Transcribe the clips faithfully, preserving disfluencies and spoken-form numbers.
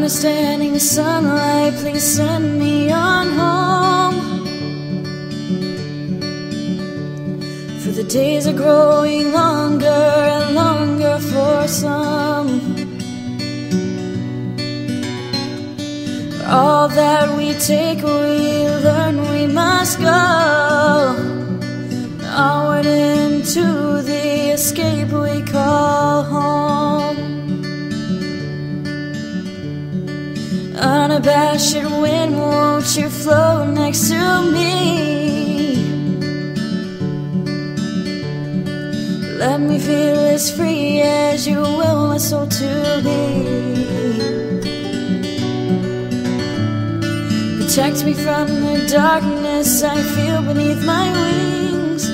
understanding the sunlight, please send me on home. For the days are growing longer and longer for some. For all that we take, we learn we must go. Onward into the escape we call home. Unabashed wind, won't you float next to me? Let me feel as free as you will my soul to be. Protect me from the darkness I feel beneath my wings,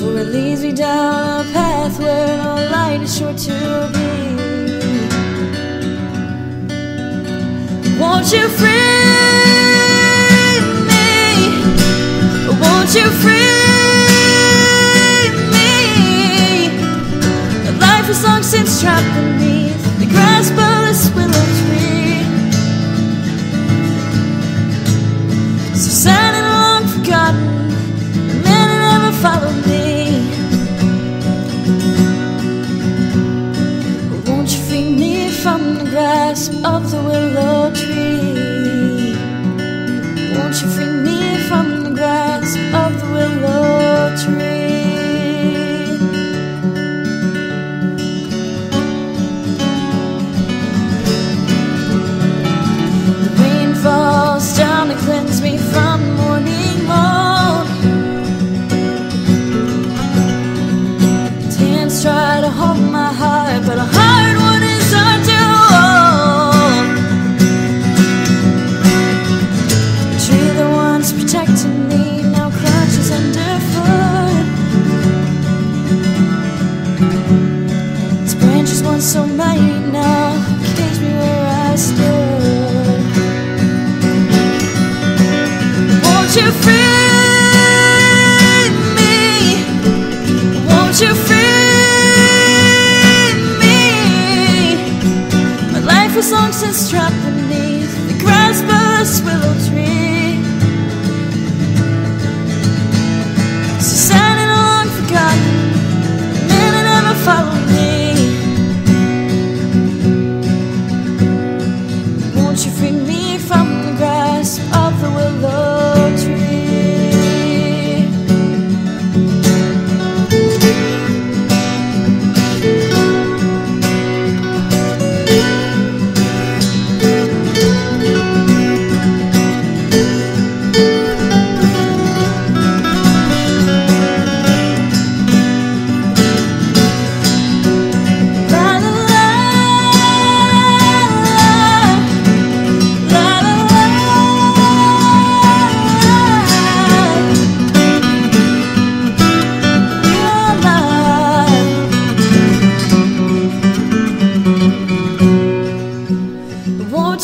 for it leads me down a path where no light is sure to be. Won't you free me? Won't you free me? Life is long since trapped beneath the grasp of this willow tree. So sad and long forgotten, the man who never followed me. Won't you free me from the grasp of the willow tree? Won't you free me from the grasp of the willow tree? The rain falls down to cleanse me from morning mold. Its hands try to hold my heart, but a hard one is hard to hold. Protecting me now crouches underfoot. Its branches once so mighty now cage me where I stood. Won't you free me? Won't you free me? My life was long since trapped beneath the grasp of this willow tree. Won't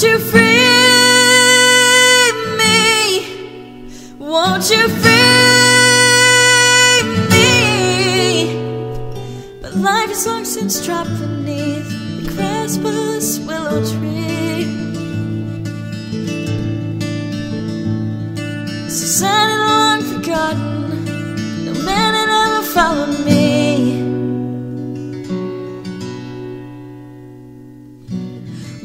you free me? But life is long since dropped beneath the grasp of this willow tree. So sad and long forgotten, no man had ever followed me.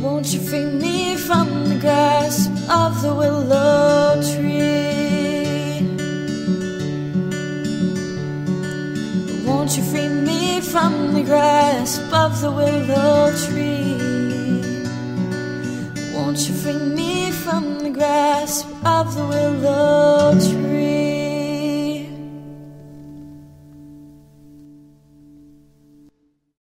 Won't you free me from the grasp of the willow tree? Won't you free me from the grasp of the willow tree? Won't you free me from the grasp of the willow tree?